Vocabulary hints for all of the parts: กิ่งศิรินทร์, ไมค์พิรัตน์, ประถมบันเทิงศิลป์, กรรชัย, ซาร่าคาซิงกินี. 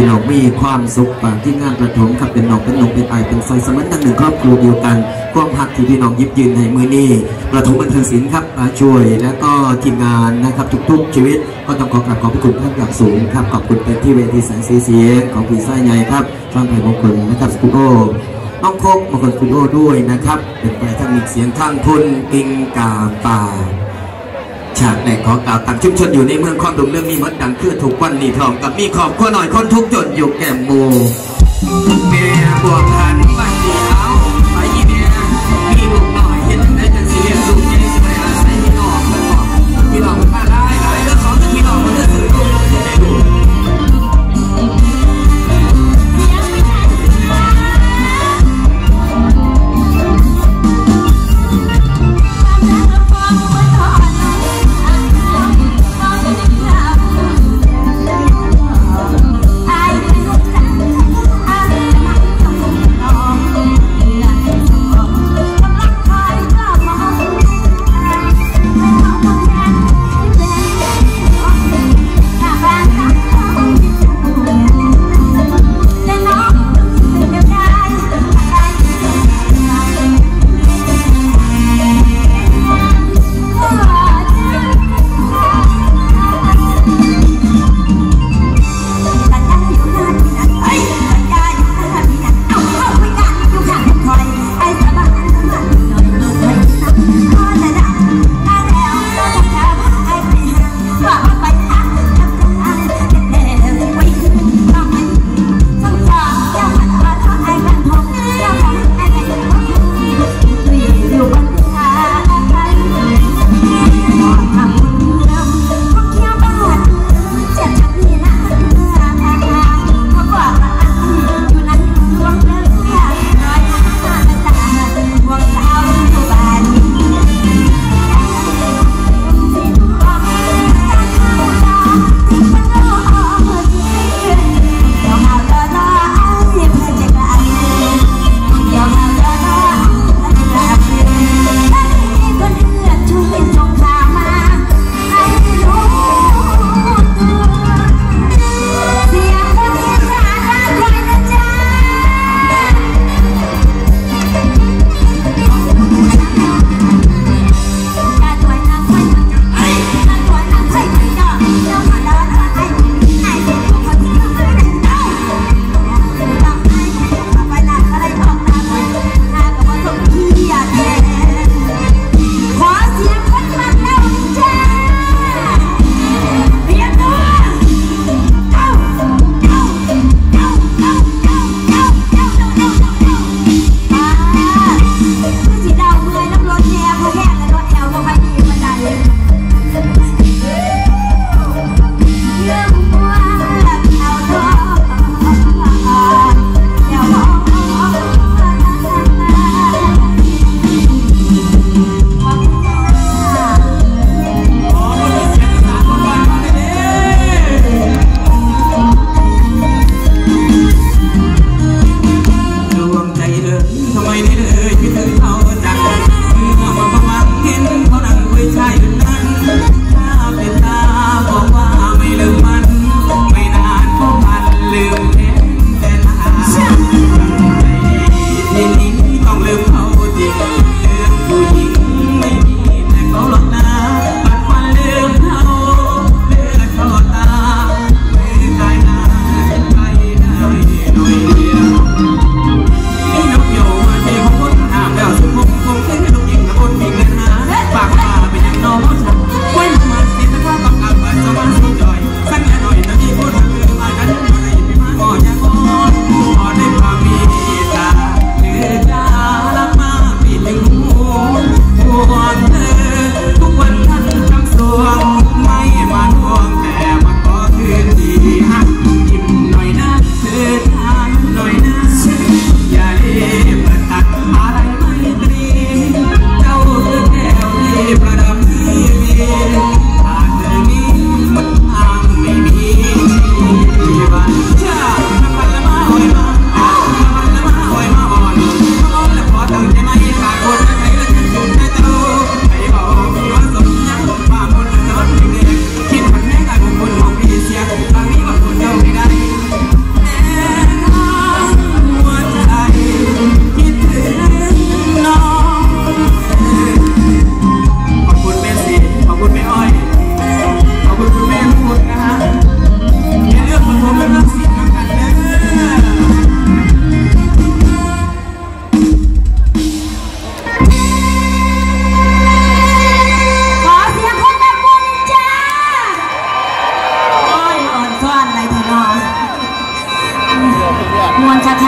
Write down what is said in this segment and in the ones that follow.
พี่น้องมีความสุขป่าที่งานประถมครับเป็นน้องเป็นหนุ่มเป็นไอเป็นซอยสมัยตั้งหนึ่งครอบครัวเดียวกันความหักที่พี่น้องยิบยืนในมือนี้ประถมบันเทิงศิลป์ครับมาช่วยและก็ทีมงานนะครับทุกๆชีวิตก็ต้องขอกราบขอบพระคุณท่านอย่างสูงครับขอบคุณไปที่เวทีแสงสีเสียงของพี่ไส้ใหญ่ครับช่างไผ่มงคลนะครับสตูดิโอน้องโคกมงคลสตูดิโอด้วยนะครับเป็นไปทั้งมีเสียงทั้งทุนกิ่งกาป่าฉากในของกล่าวต่างชุมชนอยู่ในเมืองคอนดุงเรื่องมีมดดังเพื่อถูกวันนี้พร้อมกับมีขอบข้อหน่อยคนทุกจนอยู่แก่โมเมียบัวพันบันดีเอาไปยีเมียมีบุกหน่อยเห็นได้กันเสียดูใจสบายอาศัยพี่น้องมันบอกพี่น้องข้าได้หลายเรื่องของพี่น้องมันเรื่องสื่อดูได้ดู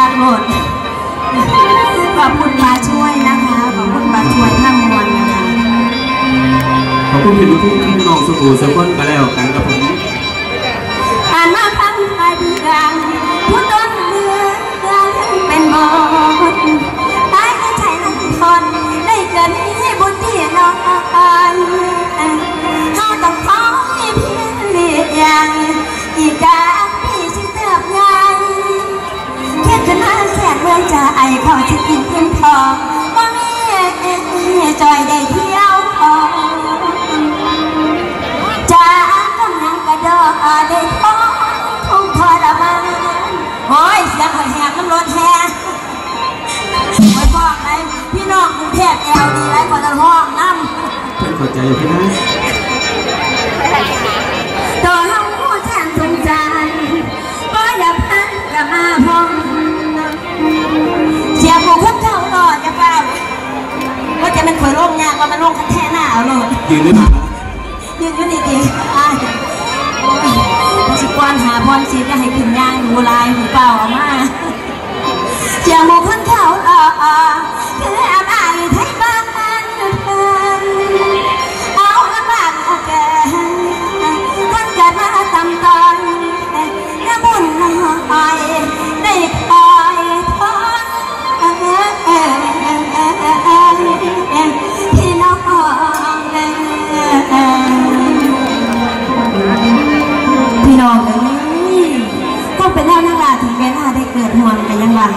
ขาดหมดขอบคุณมาช่วยนะคะขอบคุณมาช่วยทั้งมวลนะคะขอบคุณพี่ลูกพี่น้องสุขุสะพ้นมาแล้วกันกับผมอาณาพันธุ์ไทยกลางผู้ต้นเรือกลางเป็นบทตายก็ใช้หลังทอนได้เกิดให้บุญที่นอนข้าต้องขอให้เพียงอย่างอีกาพี่ชิดเติบงานเทียบกันมาแสนเมืองจะไอเขาจะกินเพียงพอว่ามีจอยได้เที่ยวพอจะกำลังกระโดดได้ท้องคงพอละมั้งโอ้ยเสียงหัวแหงน้ำร้อนแท้ไว้บอกไหมพี่น้องกรุงเทพแอลดีไรพอจะห้องน้ำเป็นหัวใจพี่นะต่อห้องผู้แทนสงสารก็อย่าพันอย่ามาพองเสียงหัวคุ้มเท่าต่อจะเปล่าก็จะเป็นขวยโล่งยากว่ามันโล่งแท้หน้าเอาเลยยืนหรือเปล่ายืนดีดีสิกวนหาบอลสีจะให้ขึ้นย่างดูลายหูเปล่าออกมาเสียงหัวคุ้มเท่าต่อคืออาบายไทยบ้านเอาละบ้านเอาแก่ท่านเกิดมาตำตอนน้ำบุญหอยได้คอยทอดพี่น้องพี่น้องเลยต้องเป็นเล่านักล่าถึงเวลาได้เกิดหอนไปยังวัน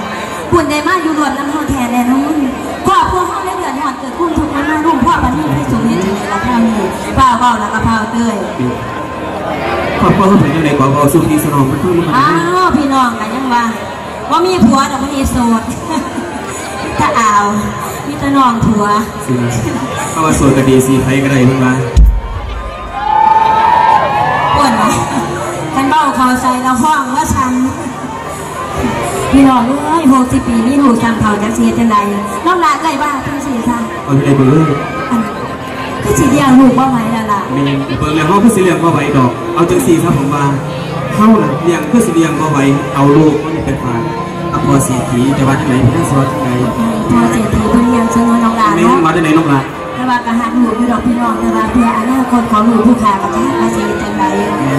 คุณได้มาอยู่รวมน้ำเท่าแทนแน่นอนครอบครัวเขาได้เกิดหอนเกิดคุ้นทุกข์มากรุ่งพ่อปันนี่ให้สุนิจและพามีป้าเบาและกระเพราเตยครอบครัวเขาเป็นยังไงกว่าเบาสุขีสนองมันคืออ้าวพี่น้องไปยังวันว่ามีผัวแต่ไม่มีโสดถ้าอ้าวมีแต่น้องผัวเอาว่าโสดกับดีซีไทยก็ได้เพิ่งมาอ้วนไหมท่านเบ้าเขาใจเราห้องว่าช้ำพี่น้องเลย60 ปีนี่หูช้ำเขาจากเสียจังไรน้องลาไก่บ้าทั้งสี่ค่ะอันไหนเบอร์ก็สีเดียวหูว่าไหมล่ะล่ะมีเบอร์เลยห้องก็สีเดียวว่าไหมดอกเอาจังสี่ครับผมมาเข้าหลังเดียงก็สีเดียวว่าไหมเอาลูกมันเป็นมาอภวสีทีจะวัดที่ไหนพี่น้าสวัสดิ์ที่ไหนพอเสียทีเพื่อนยังเชิญน้องลาเนาะวัดที่ไหนน้องลาระว่ากระหันหูพี่น้องพี่น้องระว่าเพื่ออนาคตของหนูผู้ขากระชากภาษีจังไร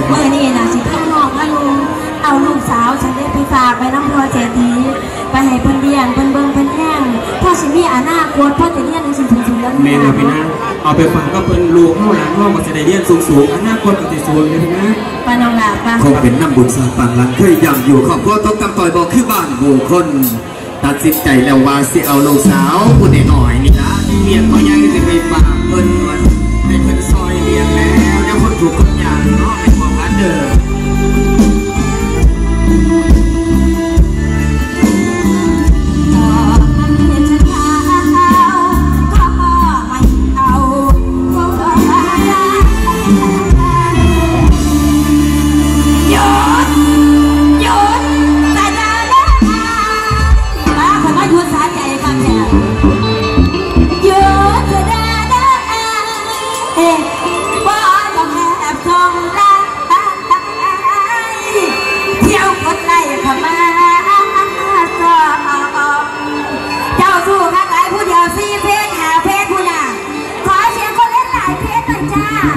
เมื่อนี่นะสิพี่น้องว่าลุงเอาลูกสาวฉันได้ไปฝากไปน้องพอเสียทีไปให้เพื่อนเลี้ยงเพื่อนเบิ้งเพื่อนแง่งพ่อสิมีอนาคตพ่อจะเลี้ยงในสิ่งสูงๆแล้วแม่นะพี่น้าเอาไปฝากก็เพื่อนลูกเข้าหลังเข้ามาจะได้เลี้ยงสูงๆอนาคตก็จะสูงเลยพี่น้าปานองลาปานคงเป็นน้ำบุญสาปางหลังเคยยังอยู่ขอบพ่อต้องกำต่อยบอกขึ้นบ้านบุคคลตัดสินใจแล้วว่าสิเอาลูกสาวผู้เด็กหน่อยนี่นะเมียพ่อใหญ่จะไปฝากเพิ่นวันให้เพิ่นซอยเลี้ยงแล้วแล้วคนถูกคนอย่างเนาะให้บอกรักเด้อวันไ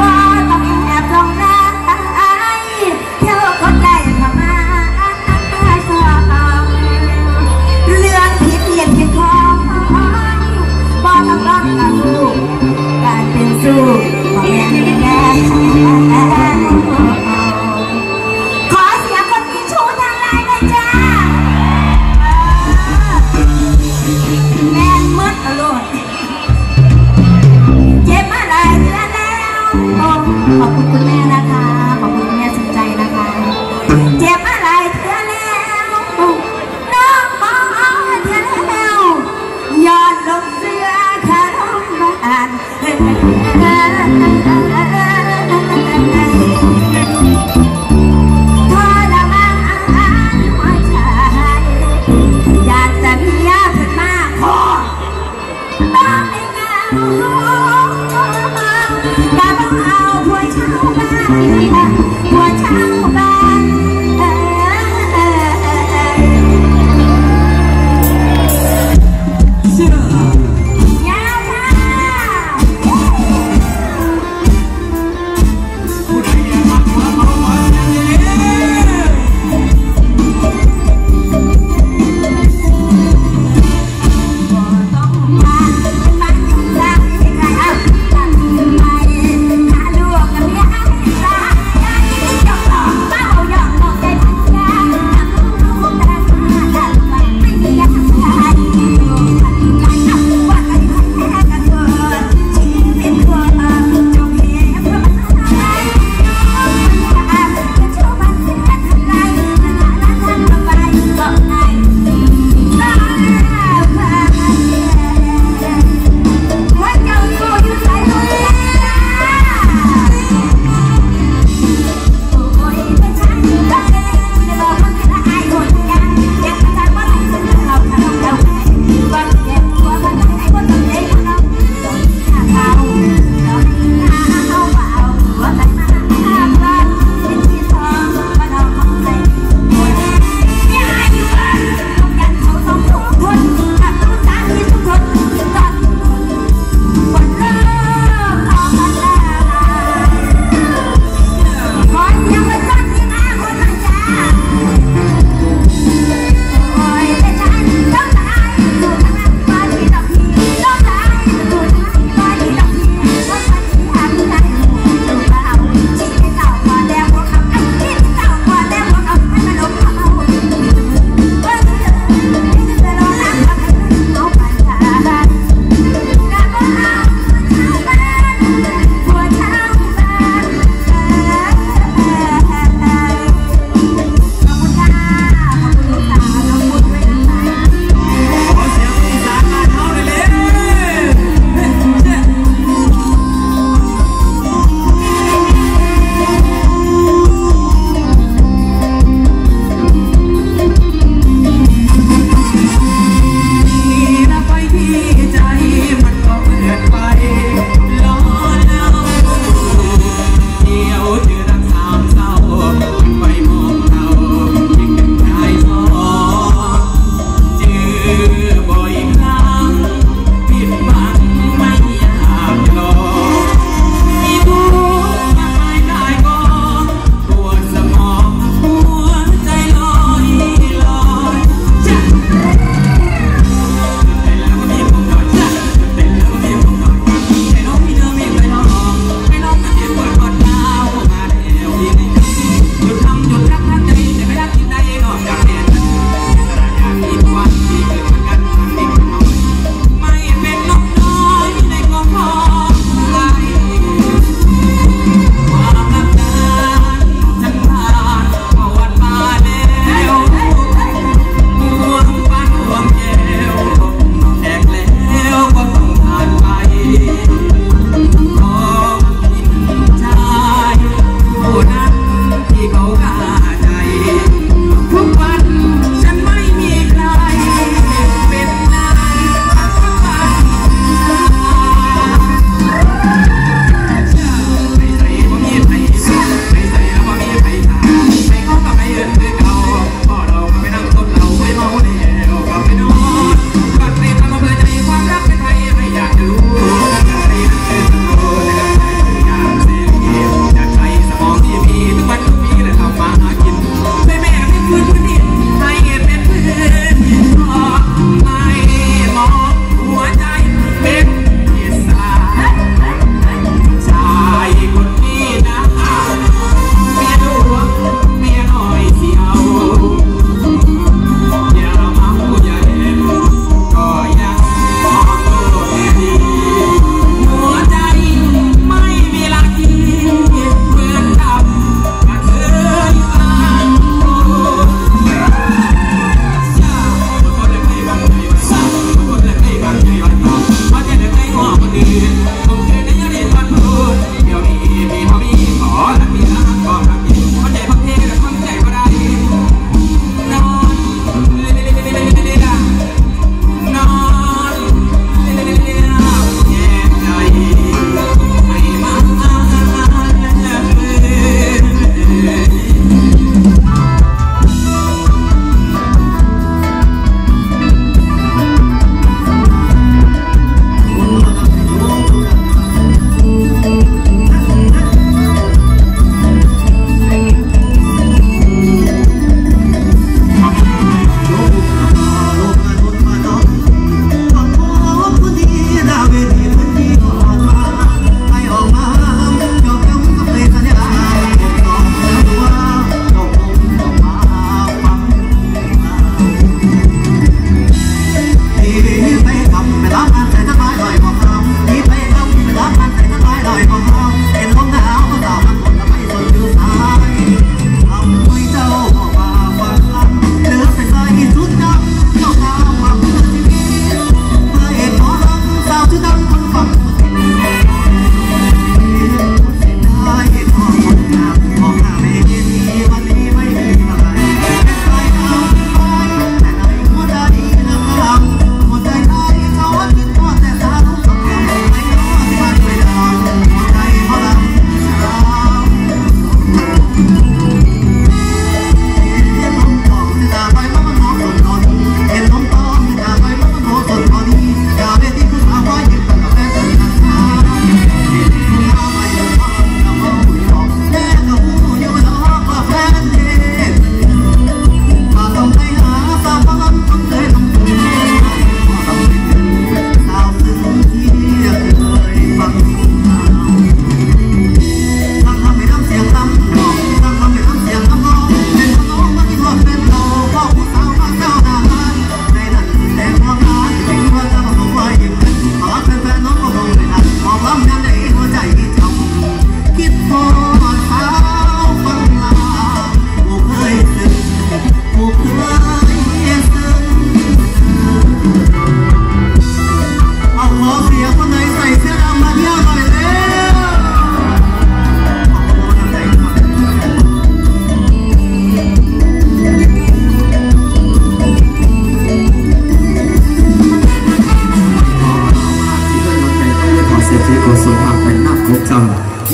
บ้าต้องแอบลงน้ำไอเที่ยวคนไหนเข้ามาสอบเรื่องผิดเพี้ยนผิดคอบ้าต้องร้องกับสู้การเป็นสู้ของแม่แม่ขอบคุณคุณแม่นะคะขอบคุณแม่สนใจนะคะเจ็บอะไรเธอแล้วน้องมองเธอแล้วยอดลงเสื้อขาดมาอ่านทอดละมังหัวใจอยากจะมียาขึ้นมาขอต้องไม่งามรู้ I'll play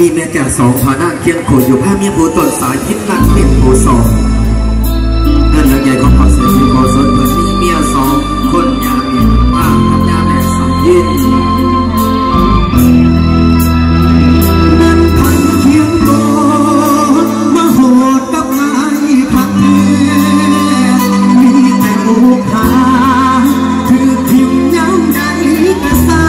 มีเบญจสองฐานะเคียงคู่อยู่ผ้าเมียผู้ต้นสายคิดนักเป็นผู้สองเงินเรื่องใหญ่ของเขาเสียชีวิตเขาสนเกิดมีเมียสองคนยามเย็นว่ากับยามแดดสองเย็นนั้นพันเคียงรอมาโหดกับนายพักเมียมีแต่ลูกหาคือทิ้งยังใดกระซ่า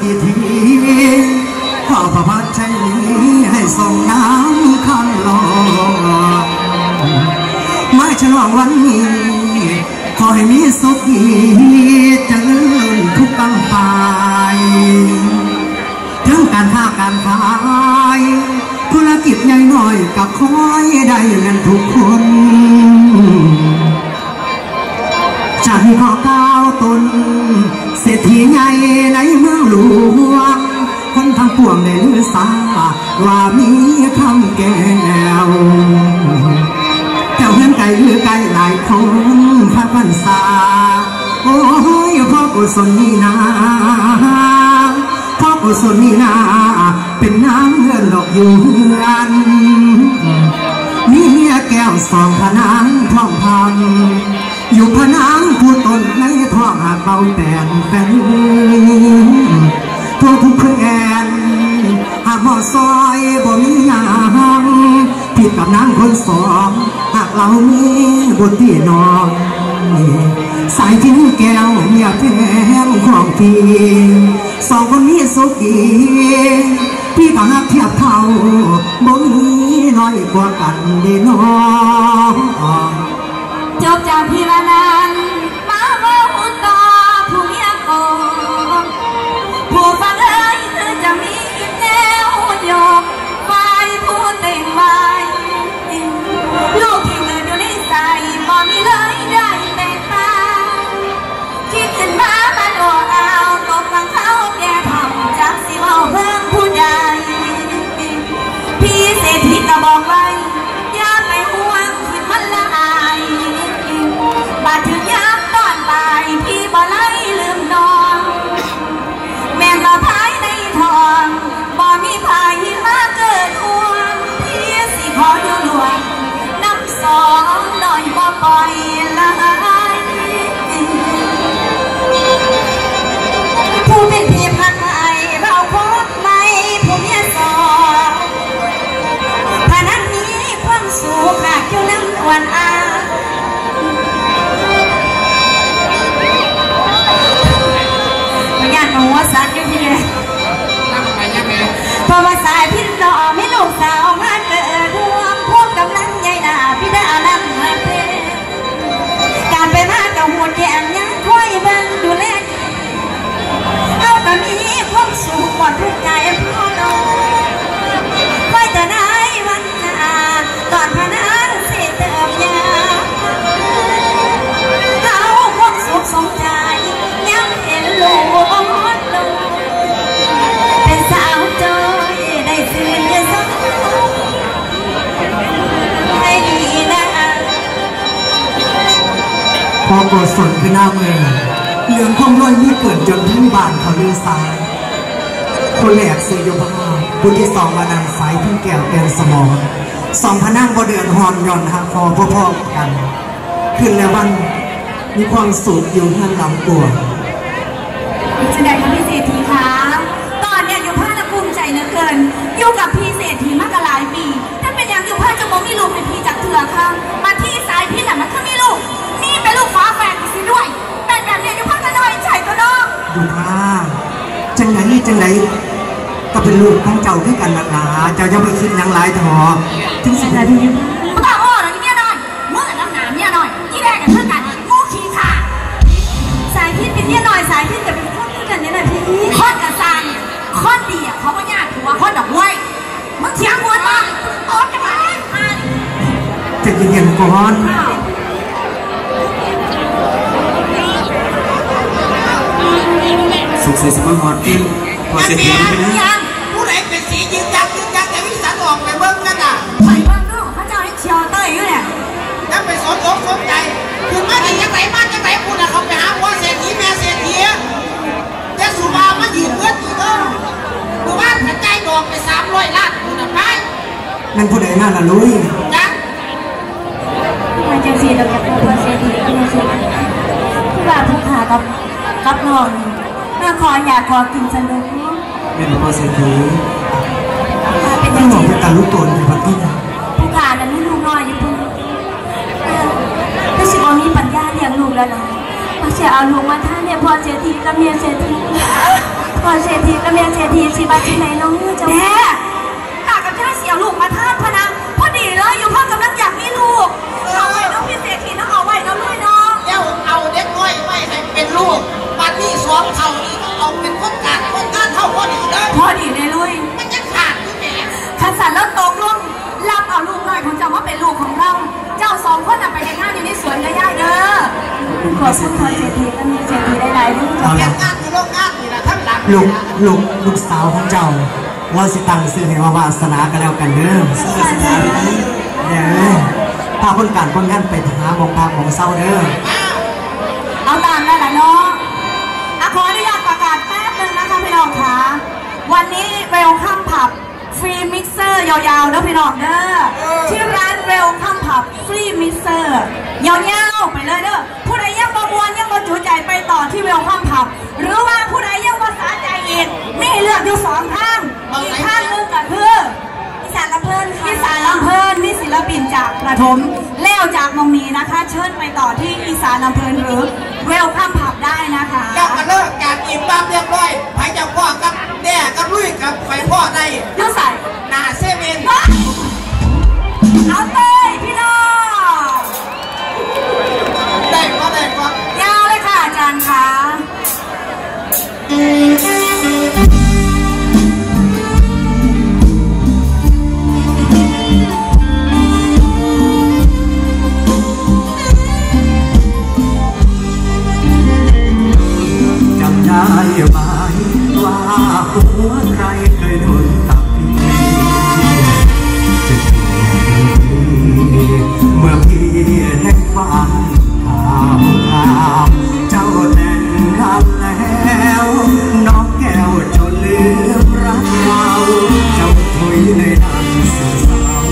กีทีข้าพระพัดชัยนี้ให้ส่งน้ำข้างหลอดไม่ฉลองวันนี้ขอให้มีสุขีเจริญทุกตั้งไปทั้งการค้าการขายธุรกิจใหญ่น้อยกับคอยได้กันทุกคนจากที่ขอก้าวตนเศรษฐีใหญ่ในเมืองหลวงคนทั้งปวงในลือสาว่ามีคำแก้วแถวเพื่อนไก่ลือไก่หลายคนพระพันษาโอ้ยพ่อกุศลนี่นาพ่อกุศลนี่นาเป็นน้ำเงินดอกอยู่เฮือนมีเมียแก้วสองพนางท่องพังอยู่พนางผู้ตนในท้องหาดเบาแดนแฟนพวกผู้เพื่อนหากหมอซอยบ่มีหยังผิดกับนางคนสองหากเรามีบทที่นองสายทิ้งแก้วเมียแพงของพี่สองคนนี้สุขีพี่ก็หักเทียบเท่าบ่มีน้อยกว่ากันเด้อน้องจบจากพี่ละนั้นมาเว้าหุ่นต่อผู้เมียโกงผู้ฟังเอ้ยคือจะมีแนวโยกไปผู้เต่งไว้ลูกที่เกิดอยู่ในใจบ่มีเลยได้แต่ตาคิดถึงมามันโอ้เอาตกฟังเขาแก่ทำจากสิเอาเพิ่งผู้ใดพี่เศรษฐีก็บอกไว้อย่าไปห่วงคือมันละอายบาดถึงยามตอนบ่ายพี่บ่ไล่ลืมน้องแม่มาพายในทองบ่มีพายมาเกิดห่วงพี่สิขออยู่หลวงน้ำสองหน่อยบ่ปล่อยละอายผู้เป็นพี่พันไม้เราพบไหมผู้เมียสองพนันนี้ความสุขหากอยู่น้ำวันอาว่าสักยังไงพอมาสายพี่ดอกไม่ลูกสาวมาเกิดรวมพวกกำลังใหญ่หนาพี่ได้อานั่งมาเพื่อการไปมากับหัวแก่ยังค่อยบังดูแลเอาแต่มีความสุขหมดทุกใจพ่อโน้ค่อยจะได้วันหน้าก่อนพนันเสียเติมยาเอาความสุขสมใจยังเห็นลูกพอโกศลคือหน้าเมืองเรื่องความร้อยนี่เกิดจนทั้งบ้านเขาลือสาคนแหลกเสยโยบาบุญที่สองมานางสายพึ่งแก้วแกนสมองสองพนังบ่เดือนหอนย่อนหักคอพ่อๆกันขึ้นแล้ววันมีความสุขอยู่ท่านลำตัวพี่จะได้กับพี่เศรษฐีคะตอนเนี่ยอยู่ผ้าจะภูมิใจเหลือเกินอยู่กับพี่เศรษฐีมากหลายปีถ้าเป็นอย่างอยู่ผ้าจะบ่มีลูกเป็นพี่จากเถื่อค่ะมาที่สายพี่แหละมันก็มีลูกเป็นลูกฟ้าแฝดกันสิด้วยแต่แบบนี้อยู่พักกันหน่อยใช่ก็น้องดูท่าจังไหนก็เป็นลูกของเจ้าด้วยกันหลาเจ้าจะไปคิดยังหลายทอถึงสิได้ดีมึงตาอ้อหน่อยเนี่ยหน่อยมึงแต่น้ำหนาเนี่ยหน่อยที่แรกกันเพื่อนกันงูขี้ขาสายพิษเป็นเนี่ยหน่อยสายพิษจะเป็นคนเพื่อนกันเนี่ยหน่อยพี่ข้อนกระซังข้อนดีอ่ะเขาก็ยากถือว่าข้อนดอกไว้มึงเถียงวัวต้องโอ๊ตจะมาจะกินเงินก่อนสุขเสียสมหวังกินพอเสียทีเป็นยังผู้ใดเป็นสียืนยักแต่วิสาออกไปเบิ้งนั่นน่ะไปเบิ้งลูกพระเจ้าได้เชียวเต้ยอยู่เนี่ยนั่นเป็นสมองสมใจคือมาดีจังไหนมาจังไหนคุณน่ะเขาไปหาพ่อเสียทีแม่เสียทีเจ้าสุภามาหยิบเงินอยู่เด้อผู้ว่าพระใจดอกไป300 ล้านคุณน่ะไปนั่นผู้ใดนั่นล่ะลุยจักมาจังสีเราจะพ่อเสียทีที่มาสุภาผู้ว่าผู้ขากับน้องขออยากขอกินสนุกเป็นพ่อเศรษฐีเป็นยังไงเป็นตาลูกโตนในวันที่ผู้ขานั้นไม่รู้น้อยอยู่แต่สิบวันนี้ปัญญาเลี้ยงลูกแล้วนะมาเสียเอาลูกมาท่าเนี่ยพ่อเศรษฐีกับเมียเศรษฐี ก่อนเศรษฐีกระเมียเศรษฐีสิมาที่ไหนน้องเมื่อเจ้าแม่ตากับแค่เสียลูกมาท่าพนังพอดีเลยอยู่พ่อกำลังอยากมีลูกเอาไว้น้องพี่เศรษฐีน้องเอาไว้น้องลุยน้องแล้วเอาเด็กน้อยไว้ให้เป็นลูกมาที่สองเท่านี้เอาเป็นคนกลางคนท่าเท่าพอดีเลยพอดีเลยลุยมันจะขาดที่แม่ขันสันแล้วตกลงรับเอาลูกน้อยของเจ้าว่าเป็นลูกของเราเจ้าสองคนไปเห็นหน้าอยู่ในสวนได้เด้อขอสักคอนเศรษฐีกระเมียเศรษฐีได้ๆลูกเจ้าลูกสาวของเจ้าว่าสิตังซื้อให้ว่าวาสนากันแล้วกันเด้อพาคนการคนงานไปหาของพาของเศร้าเด้อเอาตามแล้วล่ะเนาะขออนุญาตประกาศแป๊บนึงนะคะพี่น้องค่ะวันนี้เวลคัมผับฟรีมิกเซอร์ยาวๆนะพี่น้องเด้อที่ร้านเวลคัมผับฟรีมิกเซอร์ยาวๆไปเลยเด้อผู้ใดยังบ่มวนยังบ่จุใจไปต่อที่เวลคัมผับหรือว่าผู้ใดยังบ่สาใจอีกนี่เลือกอยู่สองข้างอีกข้างนึงก็คือนิสานลำเพลินค่ะนิสานลำเพลินนี่ศิลปินจากประถมแล้วจากมงนี้นะคะเชิญไปต่อที่นิสานลำเพลินหรือเวลคัมผับได้นะคะแล้วก็เลิกการอิ่มบ้าเรียบร้อยไปจับพ่อกับแด่กับลุยกับไฟพ่อได้น้องใส่หน้าเซเว่นเอาเตยพี่น้องได้ก็ได้ก็ยาวเลยค่ะอาจารย์ค่ะจำได้ไหมว่าหัวใครเคยโดนตับจะเมื่อพี่ได้ฟังข่าวเจ้าแต่งงานแล้วน้องแก้วจนลืมรักเราเจ้าถุยในน้ำเสียสาว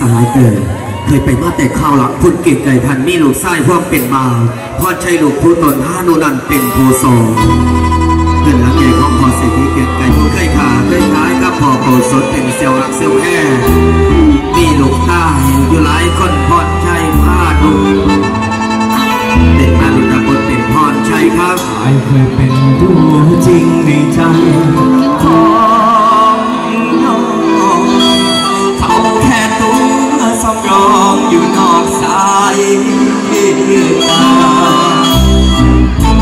สลายเกิดเคยไปมาแต่ข้าวหลังพุนเก่งไก่พันมีลูกไส้พวกเป็นมาพอใช้ลูกผู้ตนห้าโนนันเป็นโพโซเกิดหลังใหญ่ของพอเศรษฐีเก่งไก่ผู้ไก่ขาไก่ท้ายกับพอโพสดเป็นเซลล์หลักเซลล์แอ่มีลูกตาอยู่หลายคนพอใช้ผ้าดุเด็กมาลูกตาคนเป็นพอใช้ครับไอเคยเป็นตัวจริงในใจรองอยู่นอกสายตา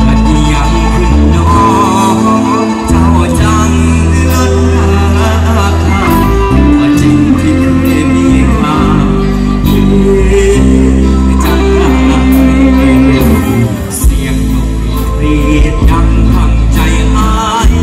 มันยังขึ้นน้องเจ้าจังเลิศราคาว่าจริงที่เคยมีมาจังเสียงนกกรีดดังทั้งใจอาย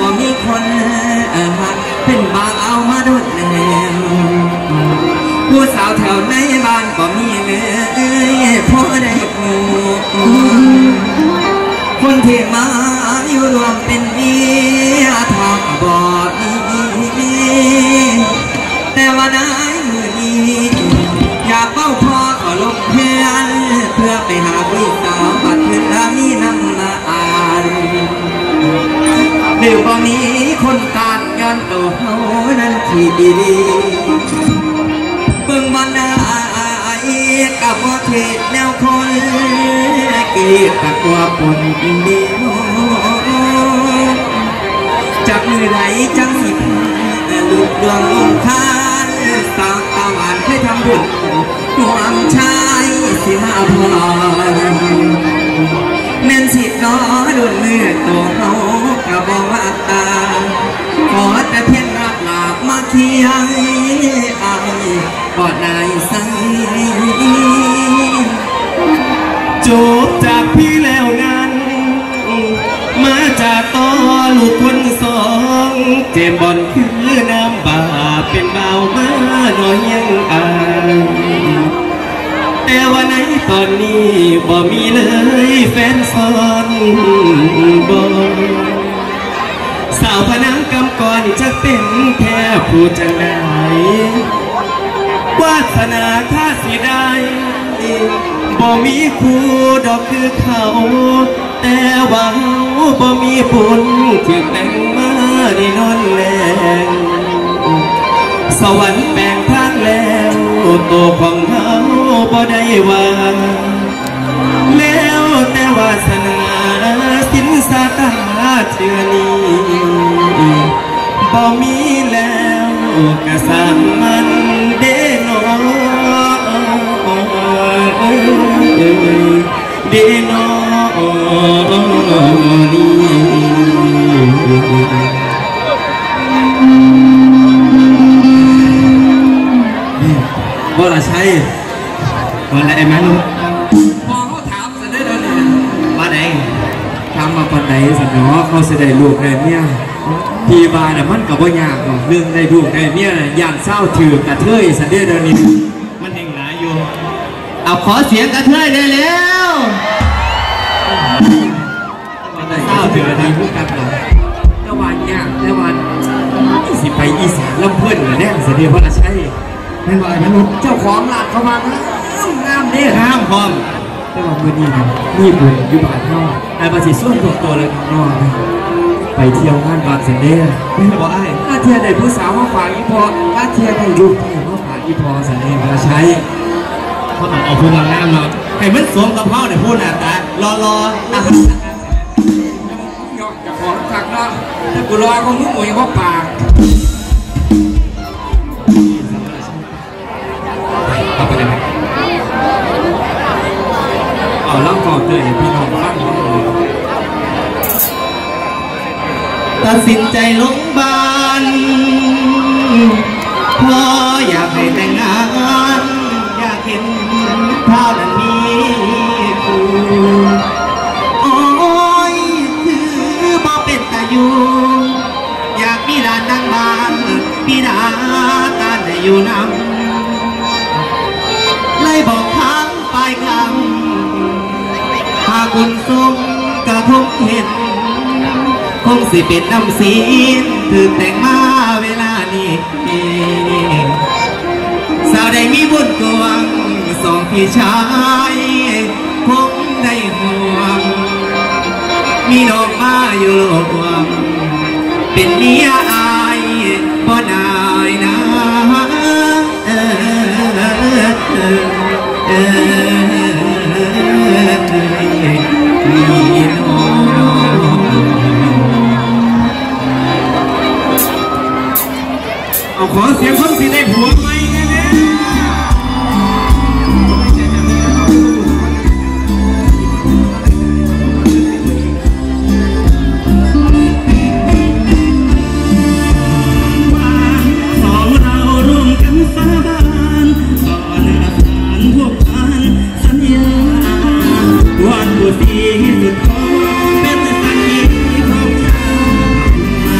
บ่มีคนเป็นบาเอามาดุดแล้วผู้สาวแถวในบ้านบ่มีเลยพอได้หูคนที่มาอยู่รวมเป็นเมียทองบ่มีแต่ว่าได้มือนี้อยากเป้าพอขอลงเพื่อนเพื่อไปหาผู้สาวบัดเพื่อนแล้วมีนำมาอ่านเดี๋ยวบ่มีคนการงานตัวเฮานั้นที่ดีเบิ่งบ่น่าอายกับบ่เทิดแนวคนเกลียดตะกัวปนเดียวจากมือไหลจังสิลูกดวงองคานสาวตาหวานเคยทำบุญห่วงชายสิมาพลอยแม่นสิน้อดุลเนื้อตัวเฮากะบ่ว่าตาขอแต่เพียงรักหลาบมาเคียงอายบ่ได้ใส่จบจากพี่แล้วนั้นมาจากต่อลูกคนสองเจมบอนคือน้ำบาเป็นเบามาน้อยยังอายแต่ว่าในตอนนี้บ่มีเลยแฟนซ้อนบอนสาวพนังกำก่อนจะเป็นแค่ผู้จังไหนวาสนาข้าสิได้บ่มีคู่ดอกคือเขาแต่ว่าบ่มีบุญถึงแต่งมาได้นอนแรงสวรรค์แบ่งทางแล้วตัวของเขาบ่ได้ว่าแล้วแต่วาสนาสินสาตาเชื่อนี้บ่มีแล้วกะสร้างมันเด้อน้อเดนอนีว่าละใช่ว่าละไอ้แม่ลูกพอเขาถามสันได้เลยมาไหนถามมาปันไหนสันเนาะเขาเสด็จลูกเลยเนี่ยพี่บาเนี่ยมันกับว่ายากเรื่องได้ลูกเลยเนี่ยยากเศร้าถือกระเทยสันได้เลยนี่มันเองหลายอยู่เอาขอเสียงกระเทยได้แล้วข้าวเดือดดีพูดกันเราละวันยากละวันสิไปอีสานลำเพื่อนแน่เสด็จพระราชาไม่ไหวไม่รู้เจ้าของหลักเขามาห้ามเนี่ยห้ามพร้อมแต่ว่าเมื่อนี้นี่บุญอยู่บ้านนอกไอ้ภาษีส่วนตัวตัวเลยนอกไปเที่ยวงานบางเสด็จไม่ได้บอกไอ้ถ้าเที่ยวได้ผู้สาวมาฝากอีพอถ้าเที่ยวได้ลูกมาฝากอีพอเสด็จพระราชาเขาต้องเอาพูดงามเนาะให้มันสวมกระเพาะเนี่ยพูดหน้าตารอๆอาหารของถักเนาะถ้ากูรอของมึงหมวยเขาปากเอาไปเลยไหมเอาล่างก่อนเลยพี่น้องบ้านตัดสินใจลงบ้านเพราะอยากให้แต่งงานอยากเห็นภาพนั้นมีกูอยากมีร้านนั่งบ้านมีร้านตาได้อยู่น้ำเลยบอกคำไปคำหากคุณสมกระทบเห็นคงสิเป็นน้ำสีถึงแต่งมาเวลานี้สาวได้มีบุญกวงสองพี่ชายคงได้ห่วงมีน้องมาอยู่โลกวงเป็นเมียอายบ่นายนะมีน้องเอาขอเสียงคนสิได้ผัวไหมเนี่ยวันบุตรีสุดท้องเป็นสักขีของชาวมา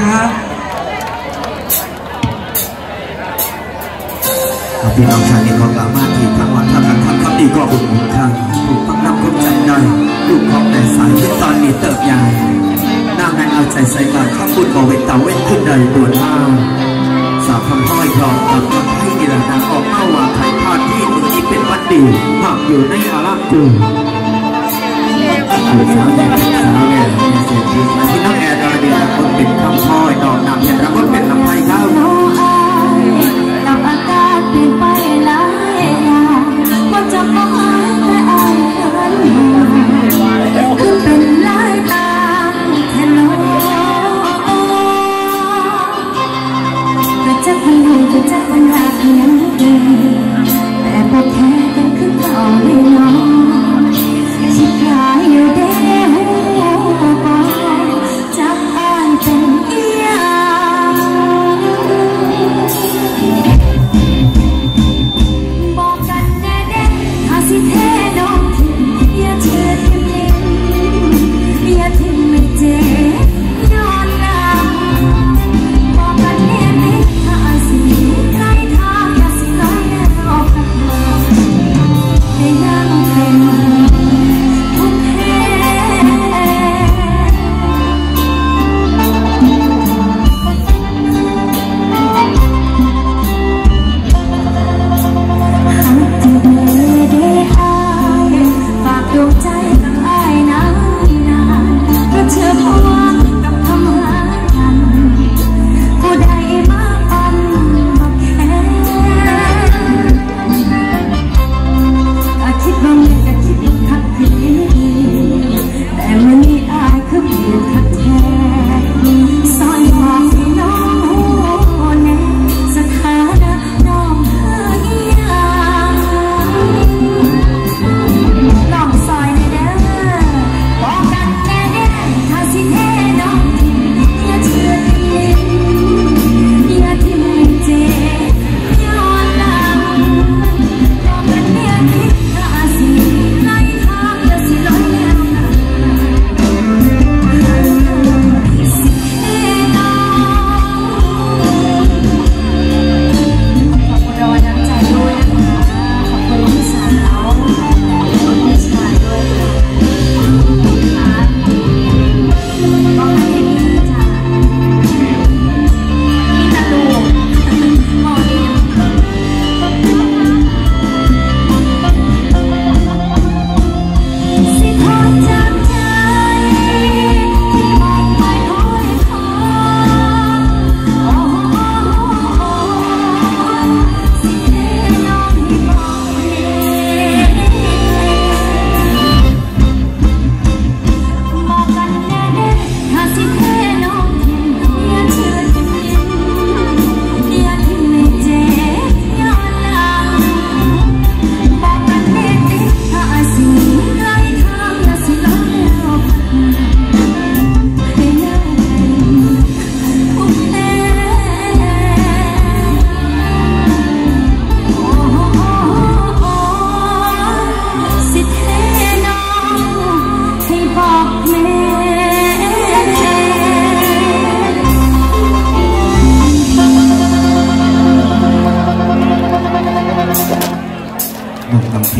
ครับพี่น้องชาวนี้ของบามาที่ทั้งวันทั้งนั้นทั้งค่ำดีก็บุญบุญทางถูกต้องนำคนใจหน่อยลูกของแต่สายที่ตอนนี้เติบใหญ่นางในเอาใจใส่ก่อนข้าบุญบ่เวทเต่าเวทขึ้นเลยด่วนห้าสาวคำห้อยรองตามคำให้ดีละนางออกเข้าว่าไทยพาดที่มือนี้เป็นวันดีหากอยู่ในอารากูสาวแดงสาวแดงเสียงดีมาที่น้องแอร์ดอยดีละคนเป็นคำห้อยดอกนำเห็นรักคนเป็นลำไส้เข้าเ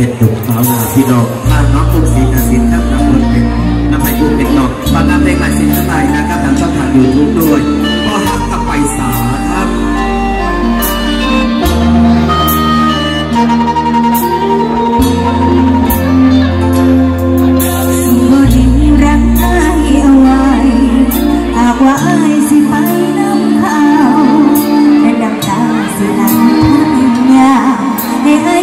ห็ดดุกสาวนาพี่ดอกพาน้องตุ้มสีกระสินครับน้ำมันเป็นน้ำใสยูเป็นดอกตอนนั้นเพลงใหม่สินสไตล์นะครับทางช่องทางยูทูบด้วยก็ฮักกับไปสาครับบ่ได้รักอายเอาไว้หากว่าอายสิไปน้ำเขาและน้ำตาสิไหลยาวให้อาย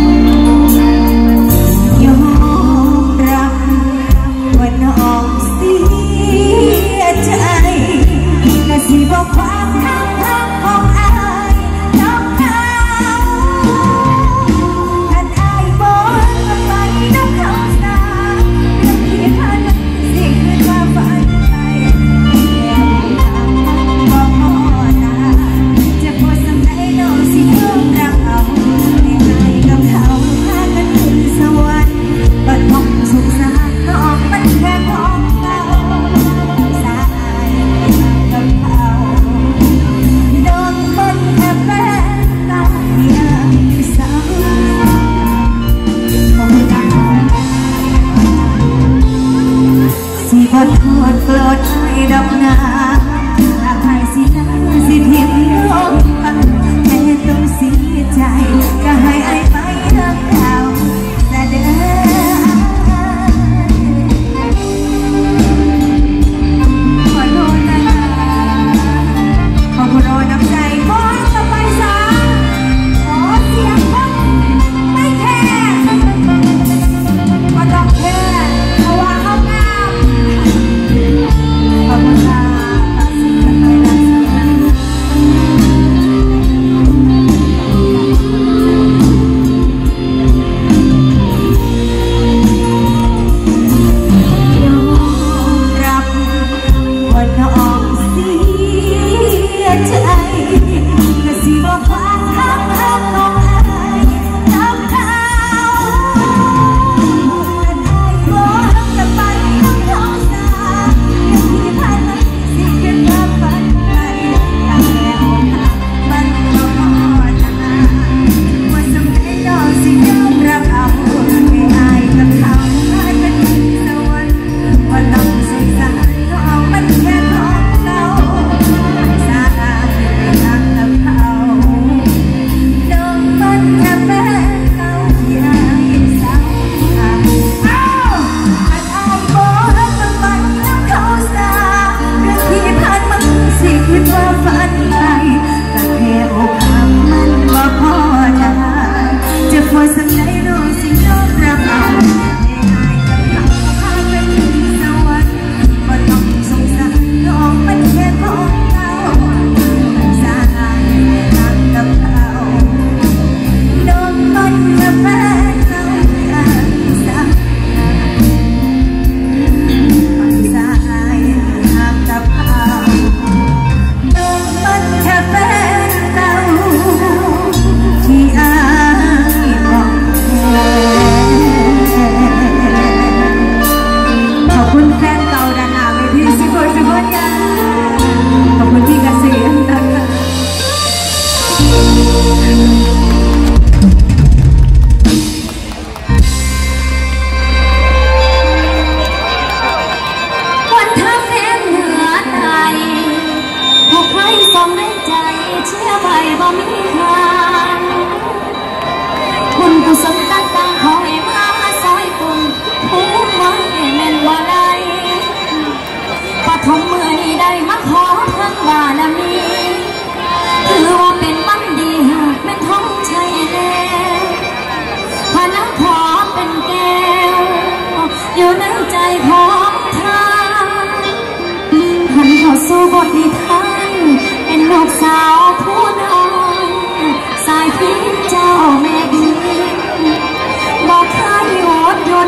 อ mong chạy che vầy bóng khăn quân cuộc sống tan tăng khó em áo soi cùng thú quá để men qua đây và thống mười đây mắt khó thân và làm đi thứ hoa bên mắt đi bên thống chạy lên và nắng khó bên kêu yêu nắng chạy khó thân hẳn khó xô bột đi thắng ลูกสาวผู้น้อยสายพิษเจ้าแม่ดี ที่สิบอยู่แพทย์ยา11เป็นแถว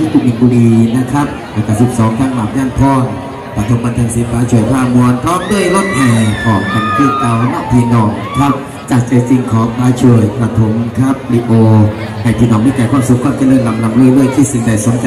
ที่กุมินบุรีนะครับแล้วก็12ทางหมากย่านทอง ปฐมบันเทิงศิลปะช่วยผ้ามวลพร้อมด้วยรถแห่ของขันคือเก่าหน้าพี่น้องครับจากใจจริงของป้าช่วยปฐมครับลิโอให้พี่น้องมีแต่ความสุขความเจริญลำลำเรื่อยๆที่สิ่งใดสนใจ